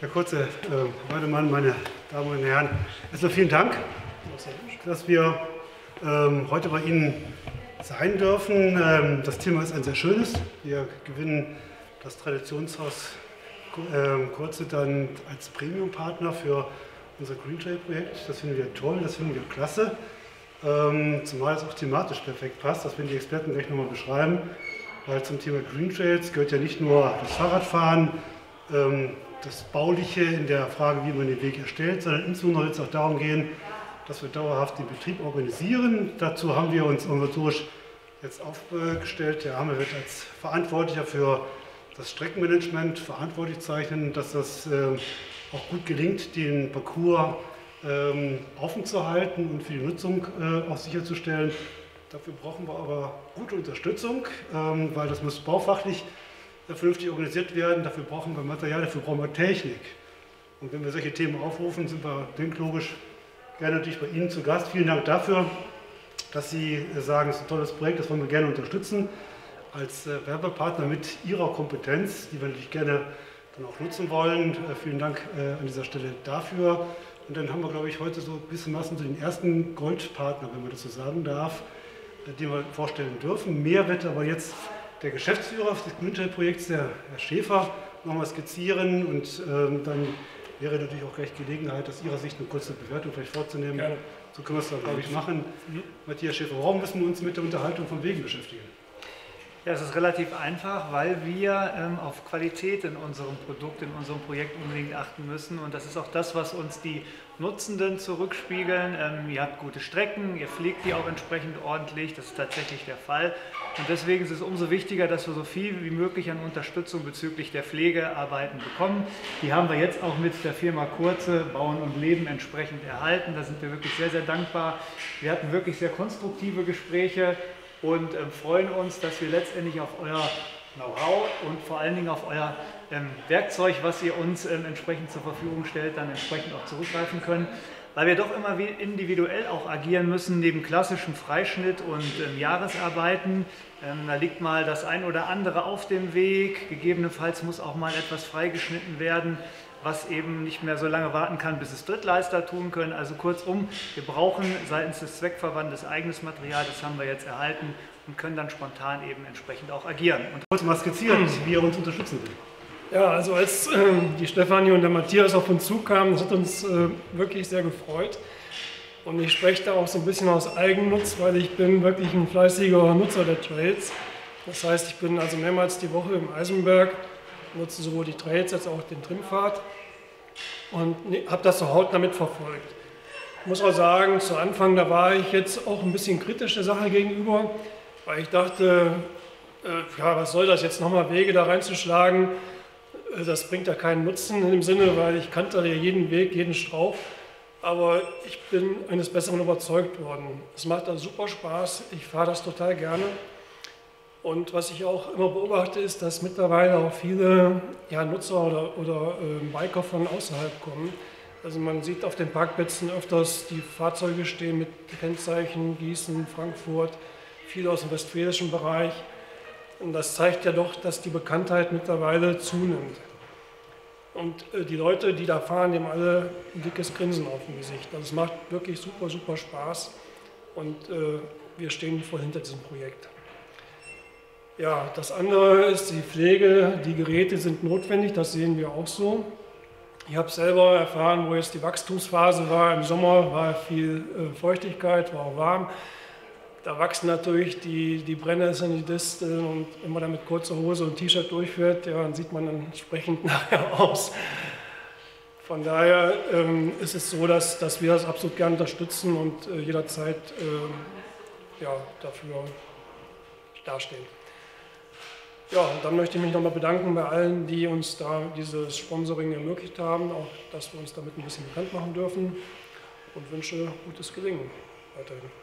Herr Kurze, Heidemann, meine Damen und Herren, erstmal vielen Dank, dass wir heute bei Ihnen sein dürfen. Das Thema ist ein sehr schönes. Wir gewinnen das Traditionshaus Curtze dann als Premium-Partner für unser Green Trail-Projekt. Das finden wir toll, das finden wir klasse, zumal es auch thematisch perfekt passt. Das werden die Experten gleich nochmal beschreiben, weil zum Thema Green Trails gehört ja nicht nur das Fahrradfahren, das Bauliche in der Frage, wie man den Weg erstellt, sondern insbesondere wird es auch darum gehen, dass wir dauerhaft den Betrieb organisieren. Dazu haben wir uns organisatorisch jetzt aufgestellt. Der Hamel wird als Verantwortlicher für das Streckenmanagement verantwortlich zeichnen, dass das auch gut gelingt, den Parcours offen zu halten und für die Nutzung auch sicherzustellen. Dafür brauchen wir aber gute Unterstützung, weil das muss baufachlich vernünftig organisiert werden, dafür brauchen wir Material, dafür brauchen wir Technik. Und wenn wir solche Themen aufrufen, sind wir, denke ich, logisch gerne natürlich bei Ihnen zu Gast. Vielen Dank dafür, dass Sie sagen, es ist ein tolles Projekt, das wollen wir gerne unterstützen. Als Werbepartner mit Ihrer Kompetenz, die wir natürlich gerne dann auch nutzen wollen. Vielen Dank an dieser Stelle dafür. Und dann haben wir, glaube ich, heute so ein bisschen so den ersten Goldpartner, wenn man das so sagen darf, den wir vorstellen dürfen. Mehr wird aber jetzt der Geschäftsführer des Green Trail Projekts, der Herr Schäfer, nochmal skizzieren und dann wäre natürlich auch gleich Gelegenheit, aus Ihrer Sicht eine kurze Bewertung vielleicht vorzunehmen. Gerne. So können wir es dann, glaube ich, machen. Matthias Schäfer, warum müssen wir uns mit der Unterhaltung von Wegen beschäftigen? Ja, es ist relativ einfach, weil wir auf Qualität in unserem Produkt, in unserem Projekt unbedingt achten müssen und das ist auch das, was uns die Nutzenden zurückspiegeln. Ihr habt gute Strecken, ihr pflegt die auch entsprechend ordentlich, das ist tatsächlich der Fall. Und deswegen ist es umso wichtiger, dass wir so viel wie möglich an Unterstützung bezüglich der Pflegearbeiten bekommen. Die haben wir jetzt auch mit der Firma Kurze, Bauen + Leben entsprechend erhalten. Da sind wir wirklich sehr, sehr dankbar. Wir hatten wirklich sehr konstruktive Gespräche und freuen uns, dass wir letztendlich auf euer Know-how und vor allen Dingen auf euer Werkzeug, was ihr uns entsprechend zur Verfügung stellt, dann entsprechend auch zurückgreifen können. Weil wir doch immer individuell auch agieren müssen, neben klassischem Freischnitt und Jahresarbeiten. Da liegt mal das ein oder andere auf dem Weg. Gegebenenfalls muss auch mal etwas freigeschnitten werden, was eben nicht mehr so lange warten kann, bis es Drittleister tun können. Also kurzum, wir brauchen seitens des Zweckverbandes eigenes Material, das haben wir jetzt erhalten und können dann spontan eben entsprechend auch agieren. Und kurz mal skizzieren, wie ihr uns unterstützen will. Ja, also als die Stefanie und der Matthias auf uns zukamen, das hat uns wirklich sehr gefreut. Und ich spreche da auch so ein bisschen aus Eigennutz, weil ich bin wirklich ein fleißiger Nutzer der Trails. Das heißt, ich bin also mehrmals die Woche im Eisenberg, nutze sowohl die Trails als auch den Trimpfad und habe das so hautnah mitverfolgt. Ich muss auch sagen, zu Anfang, da war ich jetzt auch ein bisschen kritisch der Sache gegenüber, weil ich dachte, ja, was soll das jetzt nochmal Wege da reinzuschlagen? Das bringt ja keinen Nutzen in dem Sinne, weil ich kannte ja jeden Weg, jeden Strauch. Aber ich bin eines Besseren überzeugt worden. Es macht da super Spaß. Ich fahre das total gerne. Und was ich auch immer beobachte, ist, dass mittlerweile auch viele Nutzer oder Biker von außerhalb kommen. Also man sieht auf den Parkplätzen öfters die Fahrzeuge stehen mit Kennzeichen Gießen, Frankfurt, viele aus dem westfälischen Bereich. Und das zeigt ja doch, dass die Bekanntheit mittlerweile zunimmt. Und die Leute, die da fahren, haben alle ein dickes Grinsen auf dem Gesicht. Also es macht wirklich super, super Spaß. Und wir stehen voll hinter diesem Projekt. Ja, das andere ist die Pflege. Die Geräte sind notwendig, das sehen wir auch so. Ich habe selber erfahren, wo jetzt die Wachstumsphase war. Im Sommer war viel Feuchtigkeit, war auch warm. Da wachsen natürlich die Brennnesseln, die Disteln und wenn man da mit kurzer Hose und T-Shirt durchfährt, ja, dann sieht man dann entsprechend nachher aus. Von daher ist es so, dass wir das absolut gerne unterstützen und jederzeit dafür dastehen. Ja, und dann möchte ich mich nochmal bedanken bei allen, die uns da dieses Sponsoring ermöglicht haben, auch dass wir uns damit ein bisschen bekannt machen dürfen und wünsche gutes Gelingen weiterhin.